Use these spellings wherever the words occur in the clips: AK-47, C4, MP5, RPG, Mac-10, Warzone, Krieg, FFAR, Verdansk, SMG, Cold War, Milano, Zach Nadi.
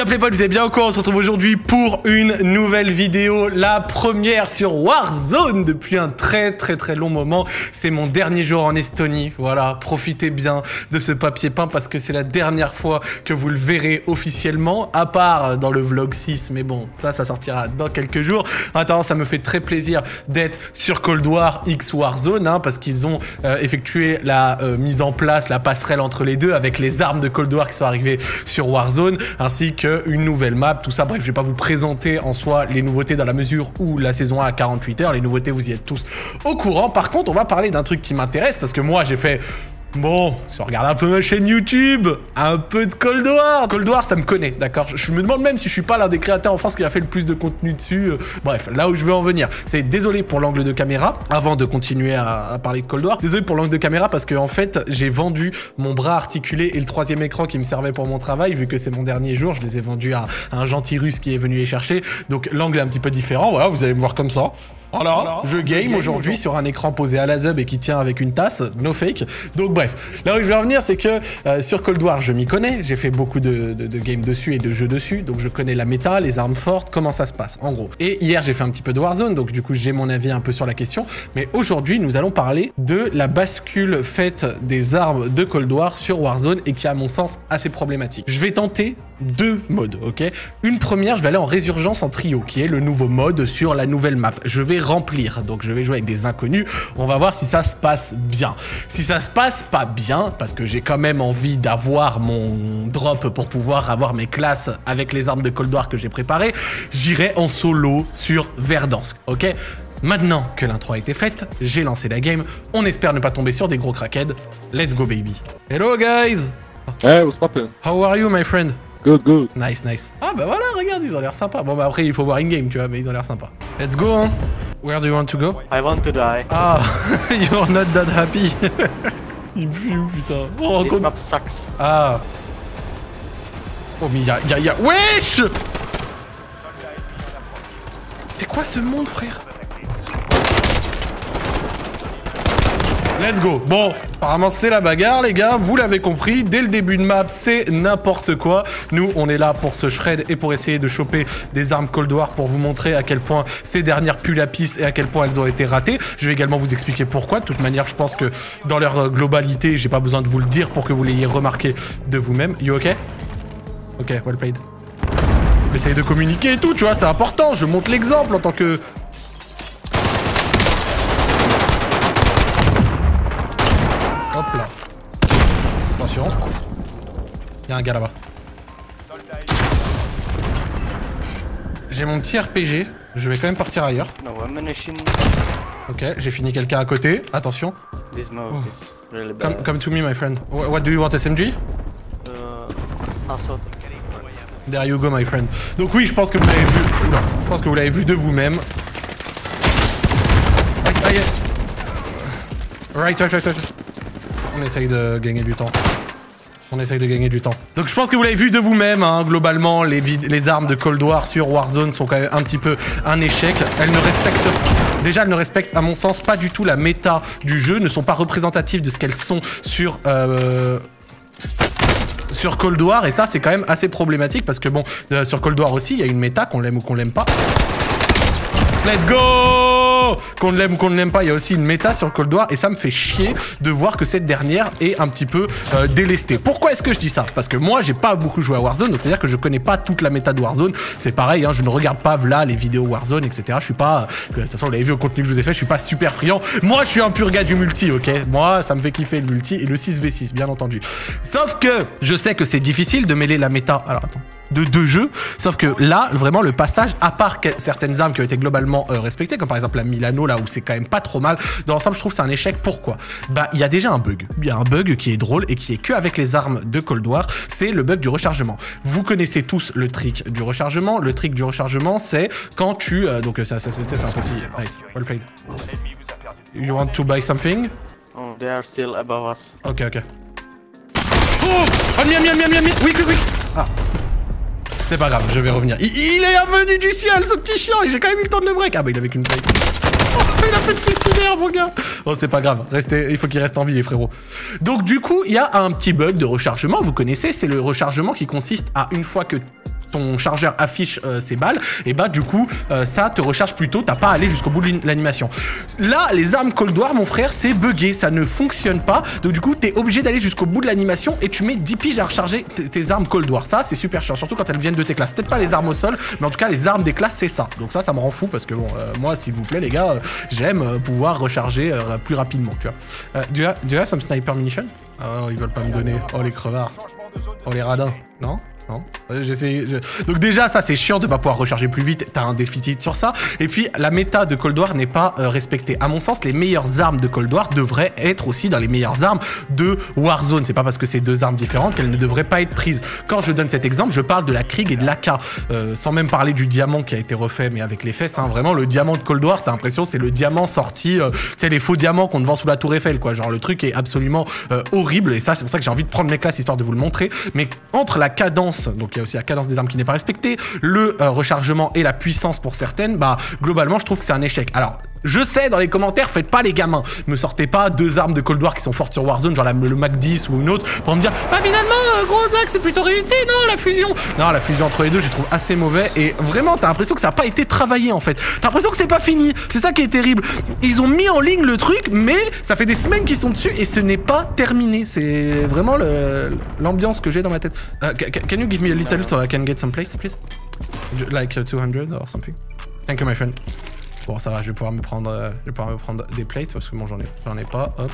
Hop les potes, vous êtes bien au courant, on se retrouve aujourd'hui pour une nouvelle vidéo, la première sur Warzone depuis un très long moment. C'est mon dernier jour en Estonie, voilà, profitez bien de ce papier peint parce que c'est la dernière fois que vous le verrez officiellement, à part dans le vlog 6, mais bon, ça sortira dans quelques jours. En attendant, ça me fait très plaisir d'être sur Cold War X Warzone, hein, parce qu'ils ont effectué la mise en place, la passerelle entre les deux avec les armes de Cold War qui sont arrivées sur Warzone, ainsi qu'une nouvelle map, tout ça. Bref, je vais pas vous présenter en soi les nouveautés dans la mesure où la saison 1 a 48 heures, les nouveautés vous y êtes tous au courant. Par contre, on va parler d'un truc qui m'intéresse parce que moi j'ai fait... Bon, si on regarde un peu ma chaîne YouTube, un peu de Cold War. Cold War, ça me connaît, d'accord? Je me demande même si je suis pas l'un des créateurs en France qui a fait le plus de contenu dessus. Bref, là où je veux en venir, c'est désolé pour l'angle de caméra, avant de continuer à parler de Cold War. Désolé pour l'angle de caméra parce que en fait, j'ai vendu mon bras articulé et le troisième écran qui me servait pour mon travail, vu que c'est mon dernier jour, je les ai vendus à un gentil russe qui est venu les chercher. Donc l'angle est un petit peu différent, voilà, vous allez me voir comme ça. Voilà, je game aujourd'hui sur un écran posé à la zub et qui tient avec une tasse, no fake. Donc bref, là où je veux revenir, c'est que sur Cold War, je m'y connais, j'ai fait beaucoup de games dessus et de jeux dessus, donc je connais la méta, les armes fortes, comment ça se passe, en gros. Et hier, j'ai fait un petit peu de Warzone, donc du coup, j'ai mon avis un peu sur la question, mais aujourd'hui, nous allons parler de la bascule faite des armes de Cold War sur Warzone et qui est, à mon sens, assez problématique. Je vais tenter deux modes, ok? Une première, je vais aller en résurgence en trio, qui est le nouveau mode sur la nouvelle map. Je vais remplir, donc je vais jouer avec des inconnus. On va voir si ça se passe bien. Si ça se passe pas bien, parce que j'ai quand même envie d'avoir mon drop pour pouvoir avoir mes classes avec les armes de Cold War que j'ai préparées, j'irai en solo sur Verdansk, ok? Maintenant que l'intro a été faite, j'ai lancé la game. On espère ne pas tomber sur des gros crackheads. Let's go baby. Hello guys! Hey, what's poppin'? How are you my friend? Good, good. Nice, nice. Ah bah voilà, regarde, ils ont l'air sympas. Bon bah après, il faut voir in-game, tu vois, mais ils ont l'air sympas. Let's go, hein. Where do you want to go? I want to die. Ah, you're not that happy. Il me fume, putain. Oh, this map sucks. Ah. Oh, mais y'a... Wesh! C'est quoi ce monde, frère? Let's go. Bon, apparemment c'est la bagarre les gars, vous l'avez compris, dès le début de map c'est n'importe quoi. Nous on est là pour se shred et pour essayer de choper des armes Cold War pour vous montrer à quel point ces dernières puent la pisse et à quel point elles ont été ratées. Je vais également vous expliquer pourquoi, de toute manière je pense que dans leur globalité, j'ai pas besoin de vous le dire pour que vous l'ayez remarqué de vous-même. You ok? Ok, well played. Essayez de communiquer et tout, tu vois, c'est important, je montre l'exemple en tant que... Hop là. Attention. Il y a un gars là-bas. J'ai mon petit RPG. Je vais quand même partir ailleurs. Ok, j'ai fini quelqu'un à côté. Attention. Oh. Come to me, my friend. What do you want, SMG? There you go, my friend. Donc oui, je pense que vous l'avez vu. Oula. Je pense que vous l'avez vu de vous-même. Right. On essaye de gagner du temps. Donc je pense que vous l'avez vu de vous-même, hein, globalement, les armes de Cold War sur Warzone sont quand même un petit peu un échec. Elles ne respectent... Déjà, elles ne respectent, à mon sens, pas du tout la méta du jeu, ne sont pas représentatives de ce qu'elles sont sur... sur Cold War, et ça, c'est quand même assez problématique, parce que bon, sur Cold War aussi, il y a une méta, qu'on l'aime ou qu'on l'aime pas. Let's go! Qu'on l'aime ou qu'on ne l'aime pas, il y a aussi une méta sur Cold War et ça me fait chier de voir que cette dernière est un petit peu délestée. Pourquoi est-ce que je dis ça? Parce que moi, j'ai pas beaucoup joué à Warzone, donc c'est-à-dire que je connais pas toute la méta de Warzone. C'est pareil, hein, je ne regarde pas là les vidéos Warzone, etc. Je suis pas... De toute façon, vous l'avez vu au contenu que je vous ai fait, je suis pas super friand. Moi, je suis un pur gars du multi, ok? Moi, ça me fait kiffer le multi et le 6v6, bien entendu. Sauf que je sais que c'est difficile de mêler la méta... Alors, attends. De deux jeux, sauf que là, vraiment, le passage, à part certaines armes qui ont été globalement respectées, comme par exemple la Milano, là où c'est quand même pas trop mal, dans l'ensemble, je trouve c'est un échec. Pourquoi? Bah, il y a déjà un bug. Il y a un bug qui est drôle et qui est que avec les armes de Cold War, c'est le bug du rechargement. Vous connaissez tous le trick du rechargement. Le trick du rechargement, c'est quand tu... donc, c'est un petit... Nice. Well played. You want to buy something? Oh, they are still above us. Ok, ok. Oh! Oh, miam! Oui! Ah. C'est pas grave, je vais revenir. Il est revenu du ciel, ce petit chien, et j'ai quand même eu le temps de le break. Ah bah il avait qu'une break. Oh, il a fait de suicidaire, mon gars. Oh, c'est pas grave, restez, il faut qu'il reste en vie, les frérots. Donc du coup, il y a un petit bug de rechargement, vous connaissez, c'est le rechargement qui consiste à une fois que ton chargeur affiche ses balles, et bah du coup ça te recharge plus tôt, t'as pas à aller jusqu'au bout de l'animation. Là les armes Cold War mon frère c'est buggé, ça ne fonctionne pas, donc du coup t'es obligé d'aller jusqu'au bout de l'animation et tu mets 10 piges à recharger tes armes Cold War. Ça c'est super chiant, surtout quand elles viennent de tes classes, peut-être pas les armes au sol, mais en tout cas les armes des classes c'est ça, donc ça ça me rend fou parce que bon moi s'il vous plaît les gars j'aime pouvoir recharger plus rapidement tu vois. Do you have some sniper munition? Oh ils veulent pas me donner, oh les crevards, oh les radins, non? Non. Donc déjà ça c'est chiant de pas pouvoir recharger plus vite, t'as un déficit sur ça. Et puis la méta de Cold War n'est pas respectée. À mon sens les meilleures armes de Cold War devraient être aussi dans les meilleures armes de Warzone. C'est pas parce que c'est deux armes différentes qu'elles ne devraient pas être prises. Quand je donne cet exemple je parle de la Krieg et de l'AK, sans même parler du diamant qui a été refait mais avec les fesses hein. Vraiment le diamant de Cold War, t'as l'impression c'est le diamant sorti c'est les faux diamants qu'on te vend sous la tour Eiffel quoi. Genre le truc est absolument horrible. Et ça c'est pour ça que j'ai envie de prendre mes classes histoire de vous le montrer. Mais entre la cadence, donc il y a aussi la cadence des armes qui n'est pas respectée, le rechargement et la puissance pour certaines, bah globalement je trouve que c'est un échec. Alors je sais dans les commentaires, faites pas les gamins, me sortez pas deux armes de Cold War qui sont fortes sur Warzone, genre le Mac-10 ou une autre, pour me dire bah finalement gros Zach c'est plutôt réussi, non la fusion, non la fusion entre les deux je trouve assez mauvais. Et vraiment t'as l'impression que ça n'a pas été travaillé en fait, t'as l'impression que c'est pas fini, c'est ça qui est terrible. Ils ont mis en ligne le truc mais ça fait des semaines qu'ils sont dessus et ce n'est pas terminé. C'est vraiment l'ambiance que j'ai dans ma tête. Can you give me a little so I can get some plates, please? Like 200 or something. Thank you, my friend. Bon, ça va, je vais pouvoir me prendre, des plates parce que bon, j'en ai pas. Hop.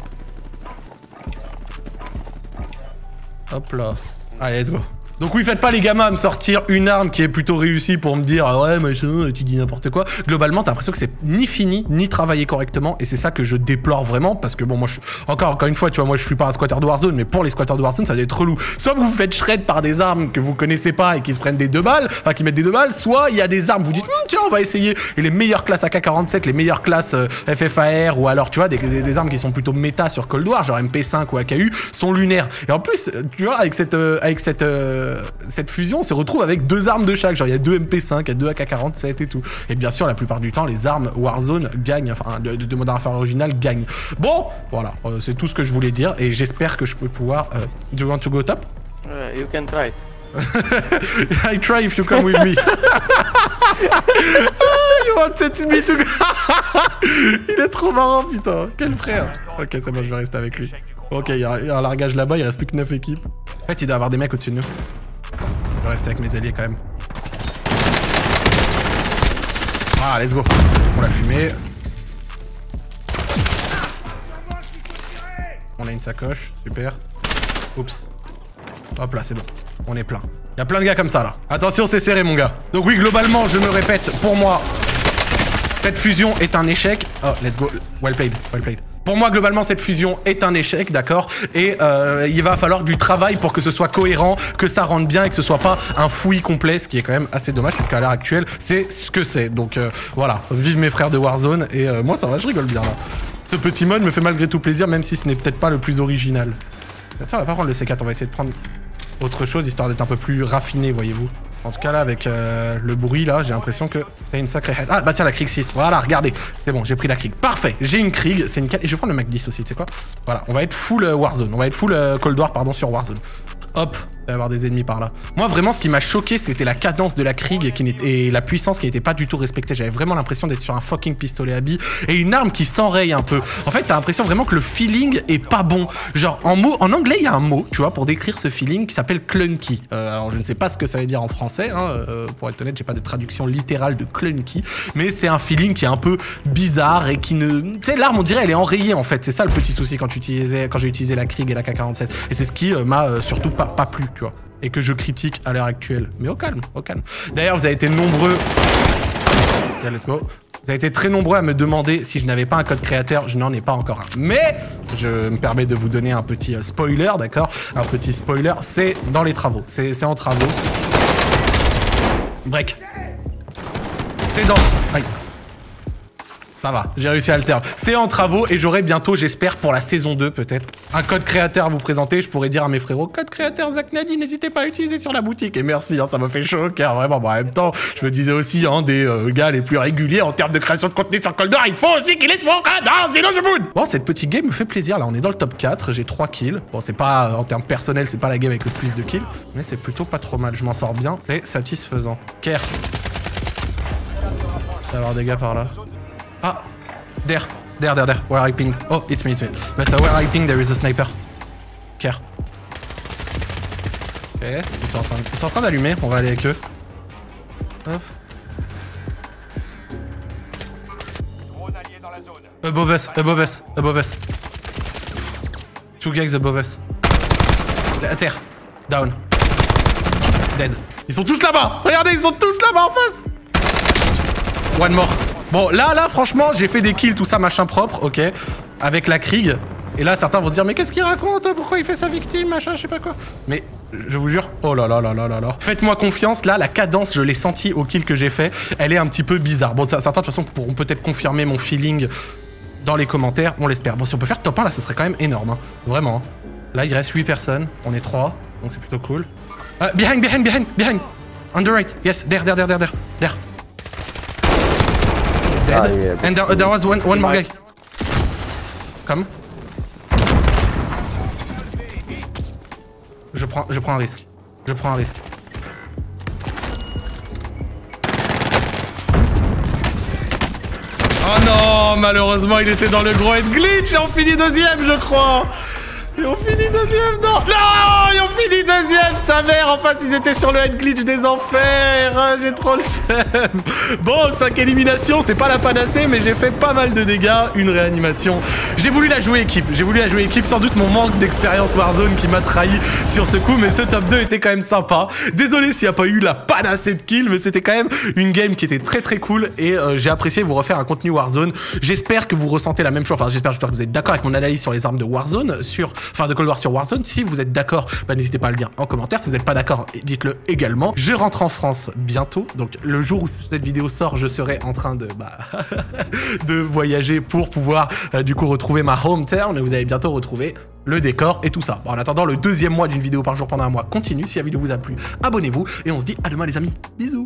Hop là. Allez, let's go. Donc oui, faites pas les gamins à me sortir une arme qui est plutôt réussie pour me dire ah ouais machin, tu dis n'importe quoi. Globalement, t'as l'impression que c'est ni fini ni travaillé correctement et c'est ça que je déplore vraiment parce que bon moi je encore une fois tu vois moi je suis pas un squatter de Warzone mais pour les squatters de Warzone ça doit être relou. Soit vous vous faites shred par des armes que vous connaissez pas et qui se prennent des deux balles, enfin qui mettent des deux balles, soit il y a des armes vous dites tiens on va essayer, et les meilleures classes AK-47, les meilleures classes FFAR ou alors tu vois des armes qui sont plutôt méta sur Cold War genre MP5 ou AKU sont lunaires. Et en plus tu vois avec cette fusion on se retrouve avec deux armes de chaque, genre il y a deux MP5, il y a deux AK-47 et tout. Et bien sûr la plupart du temps les armes Warzone gagnent, enfin de moderne affaire originale gagnent. Bon voilà, c'est tout ce que je voulais dire et j'espère que je peux pouvoir... do you want to go top? You can try it. I try if you come with me. You wanted me to go... Il est trop marrant putain, quel frère. Ok c'est bon je vais rester avec lui. Ok il y a un largage là-bas, il reste plus que 9 équipes. En fait, il doit avoir des mecs au-dessus de nous. Je vais rester avec mes alliés quand même. Ah, let's go. On l'a fumé. On a une sacoche, super. Oups. Hop là, c'est bon. On est plein. Il y a plein de gars comme ça là. Attention, c'est serré mon gars. Donc oui, globalement, je me répète, pour moi, cette fusion est un échec. Oh, let's go. Well played, well played. Pour moi, globalement, cette fusion est un échec, d'accord? Et il va falloir du travail pour que ce soit cohérent, que ça rentre bien et que ce soit pas un fouillis complet, ce qui est quand même assez dommage, parce qu'à l'heure actuelle, c'est ce que c'est. Donc voilà, vive mes frères de Warzone, et moi ça va, je rigole bien là. Ce petit mode me fait malgré tout plaisir, même si ce n'est peut-être pas le plus original. Tiens, on va pas prendre le C4, on va essayer de prendre autre chose, histoire d'être un peu plus raffiné, voyez-vous. En tout cas là, avec le bruit là, j'ai l'impression que c'est une sacrée... Ah bah tiens, la Krieg 6, voilà, regardez. C'est bon, j'ai pris la Krieg. Parfait, j'ai une Krieg, c'est nickel. Et je vais prendre le Mac 10 aussi, tu sais quoi? Voilà, on va être full Warzone, on va être full Cold War, pardon, sur Warzone. Hop, il va y avoir des ennemis par là. Moi vraiment, ce qui m'a choqué, c'était la cadence de la Krieg et la puissance qui n'était pas du tout respectée. J'avais vraiment l'impression d'être sur un fucking pistolet à billes et une arme qui s'enraye un peu. En fait, t'as l'impression vraiment que le feeling est pas bon. Genre, en anglais, il y a un mot, tu vois, pour décrire ce feeling qui s'appelle clunky. Alors, je ne sais pas ce que ça veut dire en français. Hein, pour être honnête, j'ai pas de traduction littérale de clunky, mais c'est un feeling qui est un peu bizarre et qui ne... Tu sais, l'arme, on dirait, elle est enrayée, en fait. C'est ça le petit souci quand j'ai utilisé la Krieg et la K47. Et c'est ce qui m'a surtout pas plu, tu vois, et que je critique à l'heure actuelle. Mais au calme, au calme. D'ailleurs, vous avez été nombreux... Okay, let's go. Vous avez été très nombreux à me demander si je n'avais pas un code créateur, je n'en ai pas encore un. Mais je me permets de vous donner un petit spoiler, d'accord? Un petit spoiler, c'est dans les travaux. C'est en travaux. Break. C'est dans... Aïe. Ça va, j'ai réussi à le terme. C'est en travaux et j'aurai bientôt, j'espère, pour la saison 2 peut-être, un code créateur à vous présenter. Je pourrais dire à mes frérots, code créateur Zach Nadi, n'hésitez pas à l'utiliser sur la boutique. Et merci, hein, ça m'a fait chaud, car vraiment, bon, en même temps, je me disais aussi, hein, des gars les plus réguliers en termes de création de contenu sur Cold War, il faut aussi qu'il est mon code, hein, sinon je boude. Bon, cette petite game me fait plaisir, là, on est dans le top 4, j'ai 3 kills. Bon, c'est pas, en termes personnels, c'est pas la game avec le plus de kills, mais c'est plutôt pas trop mal, je m'en sors bien, c'est satisfaisant. Care. Il va y avoir des gars par là. Ah, there. Where I pinged. Oh, it's me. But where I pinged, there is a sniper. Care. Ok, ils sont en train d'allumer, on va aller avec eux. Hop. Above us. Two guys above us. À terre. Down. Dead. Ils sont tous là-bas. Regardez, ils sont tous là-bas en face. One more. Bon, là, franchement, j'ai fait des kills, tout ça, machin propre, ok, avec la Krieg. Et là, certains vont se dire, mais qu'est-ce qu'il raconte? Pourquoi il fait sa victime, machin, je sais pas quoi. Mais je vous jure, oh là. Faites-moi confiance, là, la cadence, je l'ai sentie au kill que j'ai fait. Elle est un petit peu bizarre. Bon, certains, de toute façon, pourront peut-être confirmer mon feeling dans les commentaires, on l'espère. Bon, si on peut faire top 1, là, ça serait quand même énorme, hein. Vraiment. Là, il reste 8 personnes, on est 3, donc c'est plutôt cool. Behind. On the right, yes, there. Dead. Ah, yeah, and there was one more guy. Come. Je prends un risque. Oh non, malheureusement, il était dans le gros head glitch et on finit deuxième, je crois. Ils ont fini deuxième, sa mère. En face, ils étaient sur le head glitch des enfers. J'ai trop le seum. Bon, 5 éliminations, c'est pas la panacée, mais j'ai fait pas mal de dégâts, une réanimation. J'ai voulu la jouer équipe. Sans doute mon manque d'expérience Warzone qui m'a trahi sur ce coup, mais ce top 2 était quand même sympa. Désolé s'il n'y a pas eu la panacée de kills, mais c'était quand même une game qui était très très cool et j'ai apprécié vous refaire un contenu Warzone. J'espère que vous ressentez la même chose. Enfin, j'espère que vous êtes d'accord avec mon analyse sur les armes de Warzone, de Cold War sur Warzone. Si vous êtes d'accord, bah, n'hésitez pas à le dire en commentaire. Si vous n'êtes pas d'accord, dites-le également. Je rentre en France bientôt, donc le jour où cette vidéo sort, je serai en train de, de voyager pour pouvoir du coup retrouver ma hometown. Vous allez bientôt retrouver le décor et tout ça. Bon, en attendant, le deuxième mois d'une vidéo par jour pendant un mois continue. Si la vidéo vous a plu, abonnez-vous et on se dit à demain les amis. Bisous.